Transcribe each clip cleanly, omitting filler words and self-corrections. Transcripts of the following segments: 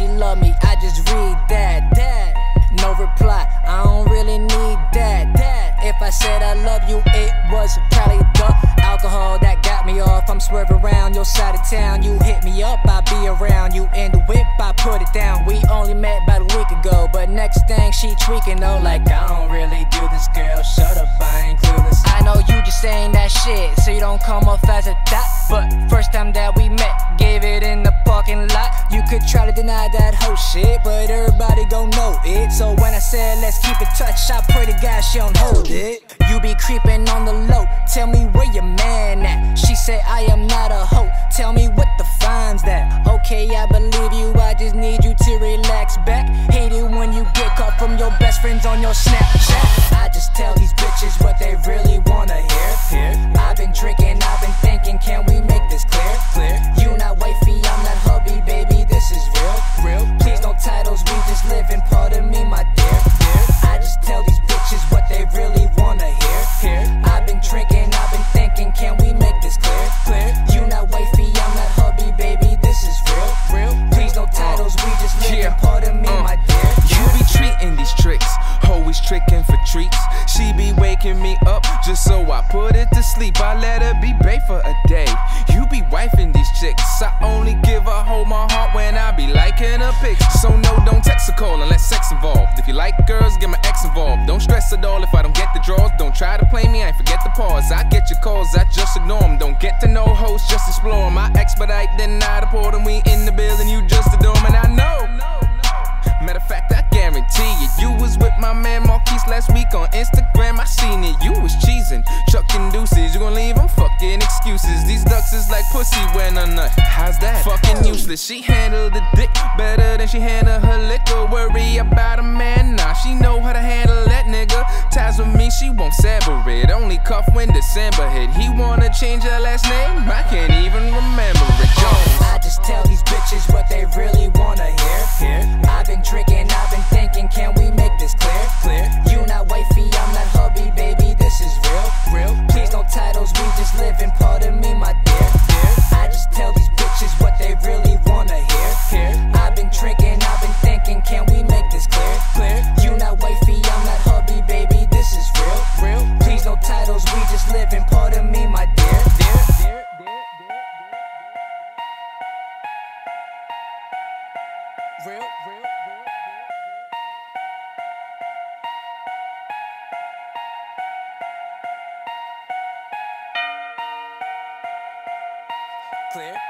she love me, I just read that, No reply, I don't really need that, If I said I love you, it was probably the alcohol that got me off. I'm swerving around your side of town. You hit me up, I be around you. In the whip, I put it down. We only met about a week ago, but next thing she tweaking, though, like, I don't really do this, girl. Shut up, I ain't clueless. I know you just saying that shit, so you don't come off as a dot. But first time that we met, gave it in the parking lot. You could try to deny that whole shit, but everybody gon' know it. So when I said, let's keep in touch, I pray to God she don't hold it. You be creeping on the low, tell me where your man at. She said, I am not a hoe, tell me what the fine's that. Okay, I believe you, I just need you to relax back. Hate it when you get caught from your best friends on your Snapchat. I just tell these bitches what they really wanna hear. I've been drinking, I've been thinking, can we make this clear? You not wifey, I'm not hubby, baby, this is real. Please no titles, we just living, pardon me, my dear. I just tell these bitches what they really wanna hear. I've been drinking, I've been thinking, can we make this clear? You not wifey, I'm not hubby, baby, this is real. Please no titles, we just living, pardon me, my dear. You be treating these tricks, always tricking for treats. She be waking me up just so I put it to sleep. I let her be bae for a day. You be wifing these chicks. I only give her whole my heart when I be liking her pics. So no, don't text or call unless sex involved. If you like girls, get my ex involved. Don't stress at all if I don't get the draws. Don't try to play me, I ain't forget the pause. I get your calls, I just ignore them. Don't get to know hoes, just explore them. I expedite, then I deport them. We in the building, you just adore them. And I know, matter of fact, I guarantee it. You was with my man Marquice last week on Instagram. I seen it. You was cheesing, chucking deuces. You gon' leave them fucking excuses. These ducks is like pussy when a nut. How's that? Fucking useless. She handled the dick better than she handled her liquor. Worry about a man? Nah, she know how to handle that nigga. Ties with me, she won't sever it. Only cuff when December hit. He wanna change her last name? I can't even remember it. I just tell these bitches what they really wanna hear. I've been drinking, I've been thinking, can we make this clear? You not wifey, I'm not hubby, baby, this is real. Please no titles, we just living, pardon me, my dear. I just tell these bitches what they really wanna hear. I've been drinking, I've been thinking, can we make this clear? You not wifey, I'm not hubby, baby, this is real. Please no titles, we just living, pardon me, my dear.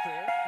Clear.